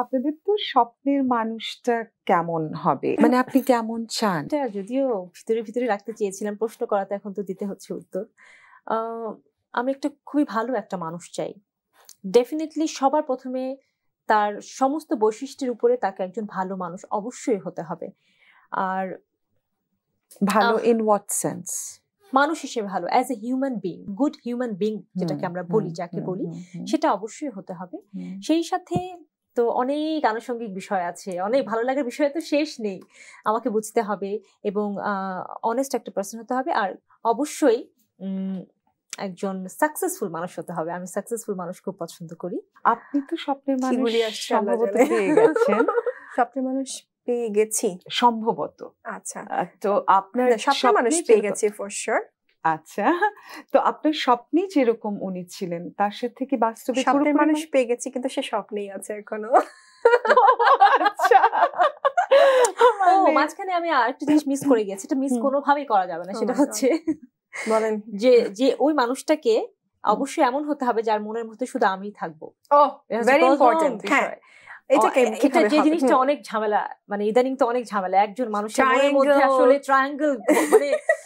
আপনাদের তো স্বপ্নের মানুষটা কেমন হবে, মানে আপনি কেমন চান? যদিও ভিতরে ভিতরে রাখতে চেয়েছিলাম প্রশ্ন করাতে, এখন তো দিতে হচ্ছে উত্তর। আমি একটা খুবই ভালো একটা মানুষ চাই। ডেফিনেটলি সবার প্রথমে তার সমস্ত বৈশিষ্ট্যের উপরে তাকে একজন ভালো মানুষ অবশ্যই হতে হবে। আর ভালো ইন হোয়াট সেন্স? মানুষ হিসেবে ভালো, as a human being, good human being যেটাকে আমরা বলি, যাকে বলি, সেটা অবশ্যই হতে হবে। সেই সাথে তো অনেক আনুষঙ্গিক বিষয় আছে, অনেক ভালো লাগার বিষয় তো শেষ নেই, আমাকে বুঝতে হবে এবং অনেস্ট একটা পার্সন হতে হবে। আর অবশ্যই একজন সাকসেসফুল মানুষ হতে হবে। আমি সাকসেসফুল মানুষ খুব পছন্দ করি। আপনি তো স্বপ্নের মানুষ সম্ভবত পেয়ে গেছেন। স্বপ্নের মানুষ পেয়ে গেছি সম্ভবত। আচ্ছা, তো আপনার স্বপ্নের মানুষ পেয়ে গেছে ফর শিওর। আচ্ছা, তো আপনার স্বপ্নে যেরকম উনি ছিলেন তার সাথে কি বাস্তবে স্বপ্নের মানুষ পেয়ে গেছি? কিন্তু সে স্বপ্নেই আছে এখনো। আচ্ছা, মাঝখানে আমি আরেকটা জিনিস মিস করে গেছি, এটা মিস কোনোভাবেই করা যাবে না। সেটা হচ্ছে বলেন যে যে ওই মানুষটাকে অবশ্যই এমন হতে হবে যার মনের মধ্যে শুধু আমি থাকবো। ও ভেরি ইম্পর্টেন্ট। হ্যাঁ, এটা যে জিনিসটা অনেক ঝামেলা, মানে ইদানিং তো অনেক ঝামেলা। একজন মানুষের মনের মধ্যে আসলে ট্রায়াঙ্গেল, মানে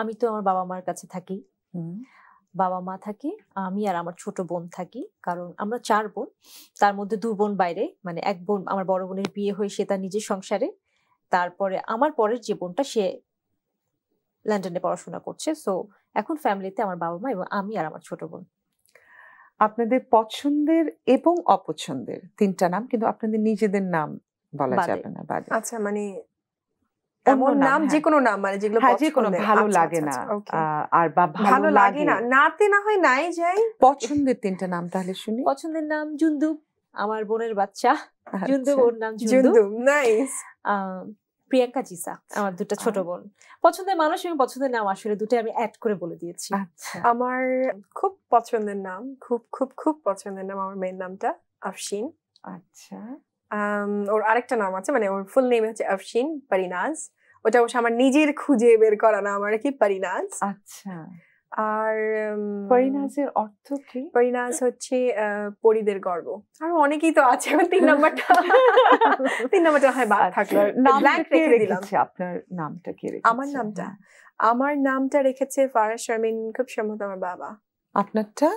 আমি তো আমার বাবা মার কাছে থাকি, বাবা মা থাকে, আমি আর আমার ছোট বোন থাকি। কারণ আমরা 4 বোন, তার মধ্যে 2 বোন বাইরে, মানে 1 বোন আমার বড় বোনের বিয়ে হয়ে সে তার নিজের সংসারে। তারপরে আমার পরের যে বোনটা সে লন্ডনে পড়াশোনা করছে। সো এখন ফ্যামিলিতে আমার বাবা মা এবং আমি আর আমার ছোট বোন। আপনাদের পছন্দের এবং অপছন্দের 3টা নাম, কিন্তু আপনাদের নিজেদের নাম বলা যাবে না। আচ্ছা, মানে এমন নাম, যে কোনো নাম, মানে যেগুলো ভালো লাগে না আর বা ভালো লাগে না, নাতে না হয় নাই যাই। পছন্দের 3টা নাম তাহলে শুনি। পছন্দের নাম জুন্দুব, আমার বোনের বাচ্চা জুন্দুব, ওর নাম জুন্দুব। নাইস। প্রিয়াঙ্কা জিসা, আমার 2টা ছোট বোন। পছন্দের মানুষ এবং পছন্দের নাম আসলে 2টা আমি অ্যাড করে বলে দিয়েছি। আমার খুব পছন্দের নাম, খুব খুব খুব পছন্দের নাম, আমার মেয়ের নামটা আফশিন। আচ্ছা, ওর আরেকটা নাম আছে, মানে ওর ফুল নেম হচ্ছে আফশিন পারিনাজ। ওটা অবশ্য আমার নিজের খুঁজে বের করা না, আমার কি পারিনাজ। আচ্ছা, আর পরিণাজের অর্থ কি? পরিণাজ হচ্ছে পরিদের গর্ব। আর অনেকেই তো আছে, আমি 3 নাম্বারটা হয় বাদ থাকলো। ব্ল্যাঙ্ক রেখে দিলাম। আপনার নামটা কি? আমার নামটা রেখেছে ফারা শারমিন, খুব সম্ভবত আমার বাবা। আপনারটা?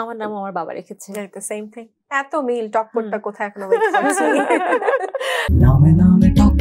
আমার নাম আমার বাবা রেখেছে। সেম থিং, এত মিল। টকপটটা কোথায় এখনো?